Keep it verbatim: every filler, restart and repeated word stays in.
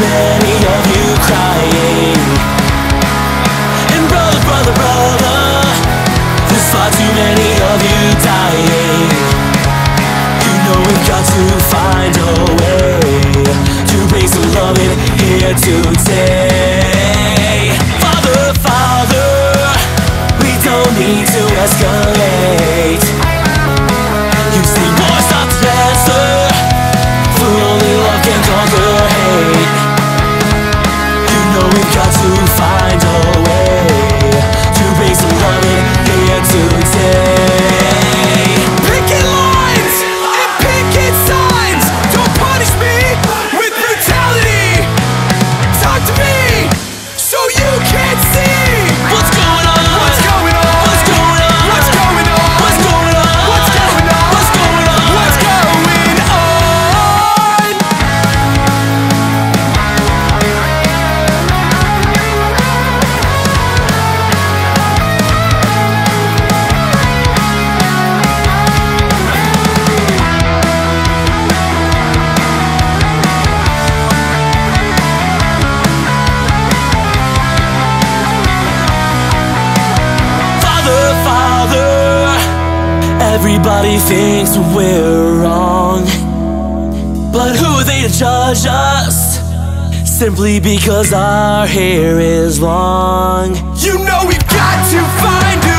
many of you crying. And brother, brother, brother, there's far too many of you dying. You know we've got to find a way to bring some love in here today. Father, Father, we don't need to escalate. You say war stops lesser, for only love can conquer hate. You know we've got to find a way to bring some love in here today. Picket lines and picket signs, don't punish me with brutality. Talk to me so you can see what's going on. Everybody thinks we're wrong, but who are they to judge us? Simply because our hair is long. You know we've got to find